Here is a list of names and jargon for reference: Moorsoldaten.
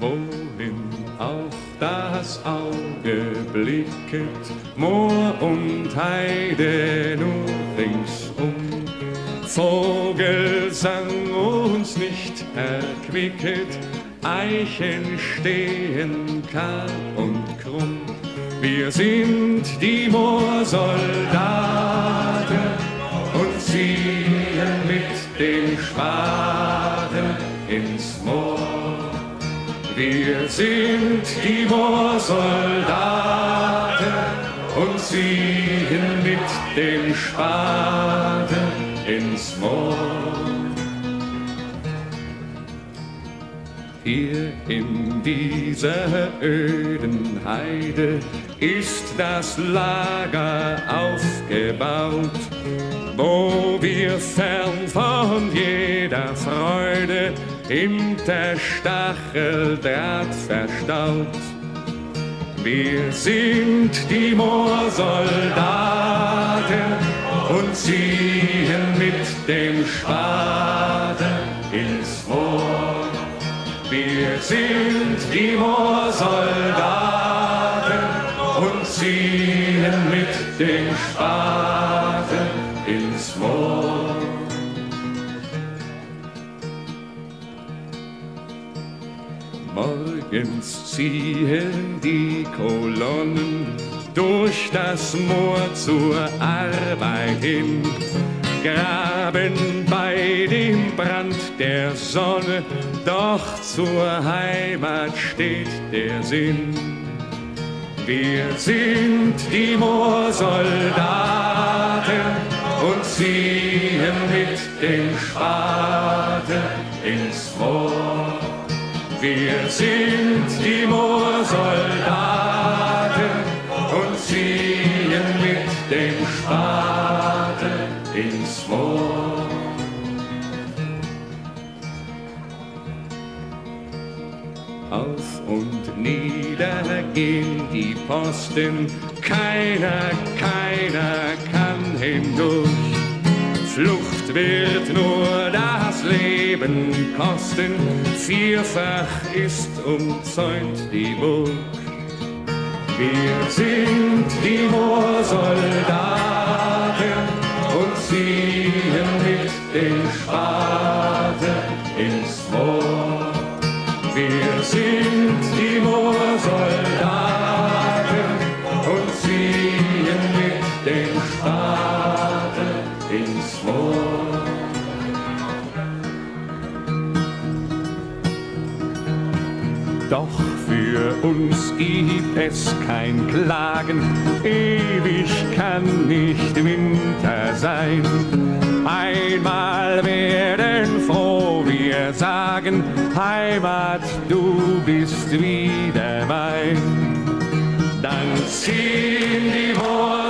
wohin auch das Auge blicket, Moor und Heide nur ringsum. Vogelsang uns nicht erquicket, Eichen stehen kahl und krumm. Wir sind die Moorsoldaten und ziehen mit dem Spaten ins Moor. Wir sind die Moorsoldaten und ziehen mit dem Spaten ins Moor. Hier in dieser öden Heide ist das Lager aufgebaut, wo wir fern von jeder Freude hinter Stacheldraht verstaut. Wir sind die Moorsoldaten und ziehen mit dem Spaten ins Moor. Wir sind die Moorsoldaten und ziehen mit dem Spaten ins Moor. Morgens ziehen die Kolonnen durch das Moor zur Arbeit hin, graben bei dem Brand der Sonne, doch zur Heimat steht der Sinn. Wir sind die Moorsoldaten und ziehen mit dem Spaten ins Moor. Wir sind die Moorsoldaten und ziehen mit dem Spaten ins Moor. Auf und nieder gehen die Posten, keiner kann hindurch. Flucht wird nur das Leben kosten, vierfach ist umzäunt die Burg. Wir sind die Moorsoldaten und ziehen mit dem Spaten ins Moor. Wir sind die Moorsoldaten und ziehen mit dem Spaten ins Moor. Doch für uns gibt es kein Klagen, ewig kann nicht Winter sein. Einmal werden froh wir sagen, Heimat, du bist wieder mein. Dann ziehen die Worte